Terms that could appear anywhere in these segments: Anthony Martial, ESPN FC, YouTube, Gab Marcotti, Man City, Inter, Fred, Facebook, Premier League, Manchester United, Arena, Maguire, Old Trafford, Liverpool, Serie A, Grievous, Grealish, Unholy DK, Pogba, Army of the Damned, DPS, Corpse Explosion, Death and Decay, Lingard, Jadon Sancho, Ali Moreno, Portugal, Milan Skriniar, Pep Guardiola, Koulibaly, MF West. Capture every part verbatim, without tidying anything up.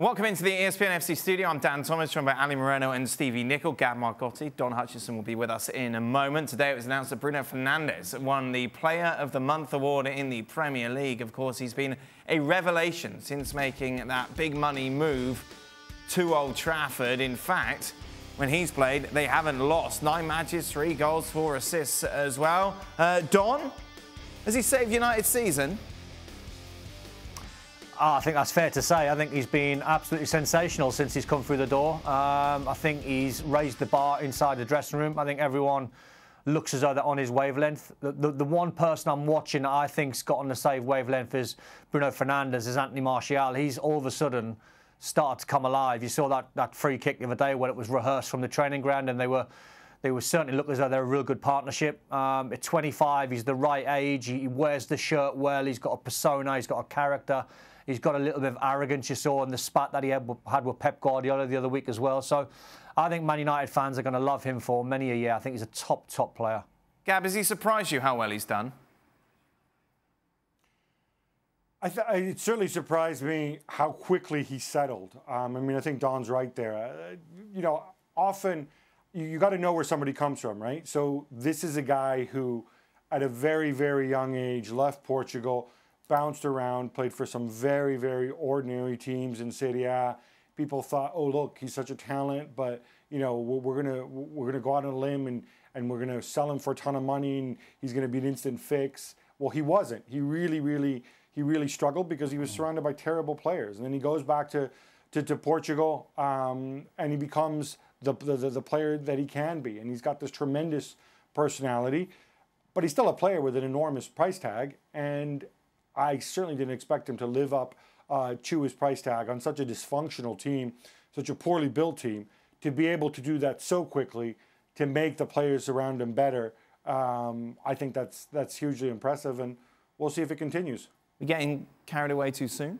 Welcome into the E S P N F C studio. I'm Dan Thomas, joined by Ali Moreno and Stevie Nicol. Gab Marcotti, Don Hutchinson will be with us in a moment. Today it was announced that Bruno Fernandes won the Player of the Month award in the Premier League. Of course, he's been a revelation since making that big money move to Old Trafford. In fact, when he's played, they haven't lost. Nine matches, three goals, four assists as well. Uh, Don, has he saved United's season? Oh, I think that's fair to say. I think he's been absolutely sensational since he's come through the door. Um, I think he's raised the bar inside the dressing room. I think everyone looks as though they're on his wavelength. The, the, the one person I'm watching that I think's got on the same wavelength is Bruno Fernandes, is Anthony Martial. He's all of a sudden started to come alive. You saw that, that free kick the other day when it was rehearsed from the training ground, and they were... They will certainly look as though they're a real good partnership. Um, at twenty-five, he's the right age. He wears the shirt well. He's got a persona. He's got a character. He's got a little bit of arrogance, you saw in the spat that he had, had with Pep Guardiola the other week as well. So I think Man United fans are going to love him for many a year. I think he's a top, top player. Gab, has he surprised you how well he's done? I th it certainly surprised me how quickly he settled. Um, I mean, I think Don's right there. Uh, you know, often... You got to know where somebody comes from, right? So this is a guy who, at a very, very young age, left Portugal, bounced around, played for some very, very ordinary teams in Serie A. People thought, oh, look, he's such a talent, but, you know, we're going to we're gonna go out on a limb and, and we're going to sell him for a ton of money and he's going to be an instant fix. Well, he wasn't. He really, really, he really struggled because he was surrounded by terrible players. And then he goes back to, to, to Portugal um, and he becomes... The, the, the player that he can be. And he's got this tremendous personality, but he's still a player with an enormous price tag. And I certainly didn't expect him to live up uh, to his price tag on such a dysfunctional team, such a poorly built team, to be able to do that so quickly, to make the players around him better. Um, I think that's, that's hugely impressive, and we'll see if it continues. We're getting carried away too soon?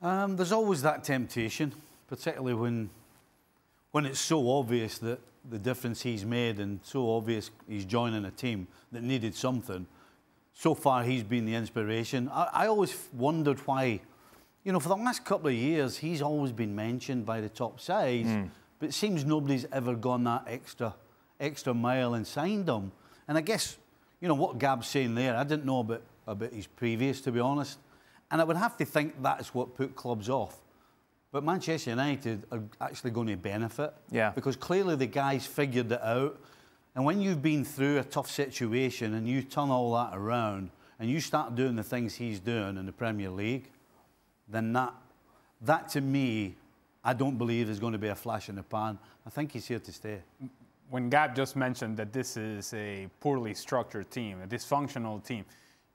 Um, there's always that temptation. Particularly when, when it's so obvious that the difference he's made and so obvious he's joining a team that needed something. So far, he's been the inspiration. I, I always wondered why, you know, for the last couple of years, he's always been mentioned by the top sides, mm. but it seems nobody's ever gone that extra, extra mile and signed him. And I guess, you know, what Gab's saying there, I didn't know about, about his previous, to be honest. And I would have to think that's what put clubs off. But Manchester United are actually going to benefit. Yeah. Because clearly the guys figured it out. And when you've been through a tough situation and you turn all that around and you start doing the things he's doing in the Premier League, then that, that to me, I don't believe is going to be a flash in the pan. I think he's here to stay. When Gab just mentioned that this is a poorly structured team, a dysfunctional team,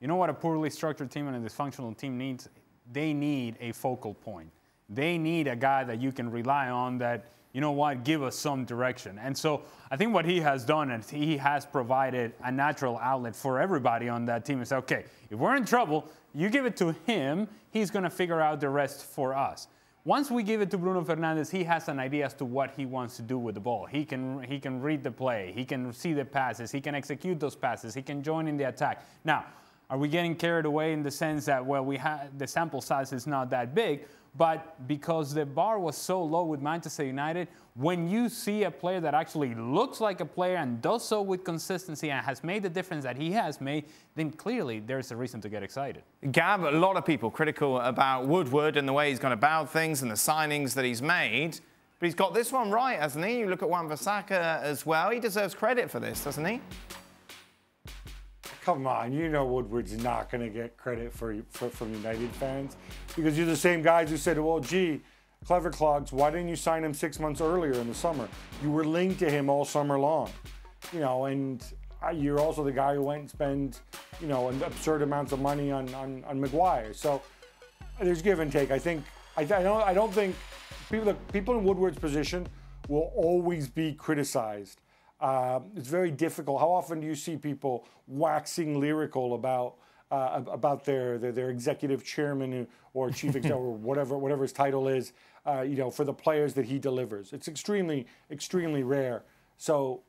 you know what a poorly structured team and a dysfunctional team needs? They need a focal point. They need a guy that you can rely on that, you know what, give us some direction. And so I think what he has done is he has provided a natural outlet for everybody on that team and say, okay, if we're in trouble, you give it to him, he's going to figure out the rest for us. Once we give it to Bruno Fernandes, he has an idea as to what he wants to do with the ball. He can, he can read the play, he can see the passes, he can execute those passes, he can join in the attack. Now, are we getting carried away in the sense that, well, we have the sample size is not that big, but because the bar was so low with Manchester United, when you see a player that actually looks like a player and does so with consistency and has made the difference that he has made, then clearly there's a reason to get excited. Gab, a lot of people critical about Woodward and the way he's gone about things and the signings that he's made, but he's got this one right, hasn't he? You look at Wan-Bissaka as well. He deserves credit for this, doesn't he? Come on, you know Woodward's not going to get credit for, for from United fans because you're the same guys who said, well, gee, clever clogs, why didn't you sign him six months earlier in the summer? You were linked to him all summer long, you know, and you're also the guy who went and spent, you know, an absurd amounts of money on, on, on Maguire. So there's give and take. I think, I, I, don't, I don't think people, the, people in Woodward's position will always be criticized. Uh, it's very difficult. How often do you see people waxing lyrical about uh, about their, their their executive chairman or chief executive or whatever whatever his title is? Uh, you know, for the players that he delivers, it's extremely extremely rare. So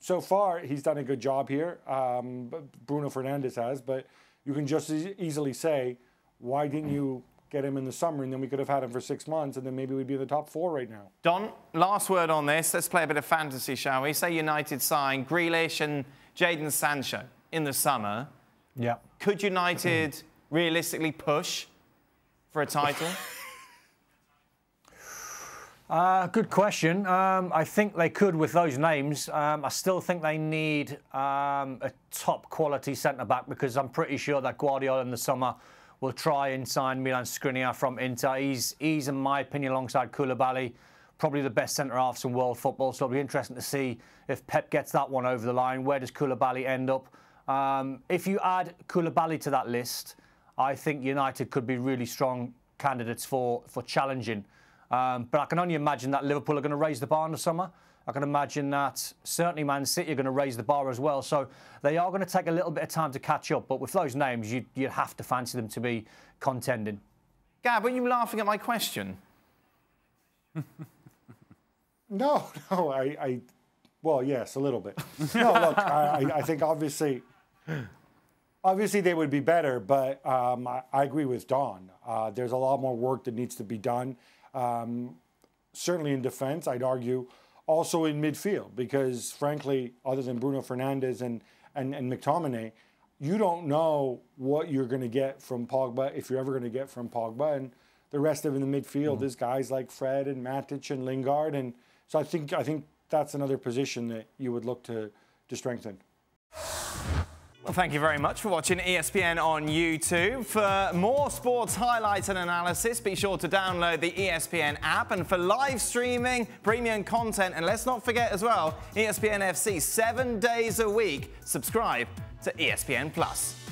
so far, he's done a good job here. Um, Bruno Fernandes has, but you can just as easily say, why didn't you get him in the summer, and then we could have had him for six months, and then maybe we'd be in the top four right now. Don, last word on this. Let's play a bit of fantasy, shall we? Say United sign Grealish and Jadon Sancho in the summer. Yeah. Could United realistically push for a title? Uh, good question. Um, I think they could with those names. Um, I still think they need um, a top-quality centre-back, because I'm pretty sure that Guardiola in the summer will try and sign Milan Skriniar from Inter. He's, he's, in my opinion, alongside Koulibaly, probably the best centre-halves in world football. So it'll be interesting to see if Pep gets that one over the line. Where does Koulibaly end up? Um, if you add Koulibaly to that list, I think United could be really strong candidates for, for challenging. Um, but I can only imagine that Liverpool are going to raise the bar in the summer. I can imagine that certainly Man City are going to raise the bar as well. So they are going to take a little bit of time to catch up. But with those names, you, you have to fancy them to be contending. Gab, were you laughing at my question? no, no. I, I, well, yes, a little bit. No, look, I, I think obviously... Obviously, they would be better, but um, I, I agree with Don. Uh, there's a lot more work that needs to be done, um, certainly in defence, I'd argue, also in midfield, because, frankly, other than Bruno Fernandes and, and, and McTominay, you don't know what you're going to get from Pogba, if you're ever going to get from Pogba, and the rest of in the midfield mm-hmm. is guys like Fred and Matic and Lingard, and so I think, I think that's another position that you would look to, to strengthen. Well, thank you very much for watching E S P N on YouTube. For more sports highlights and analysis, be sure to download the E S P N app. And for live streaming, premium content, and let's not forget as well, E S P N F C, seven days a week. Subscribe to E S P N Plus.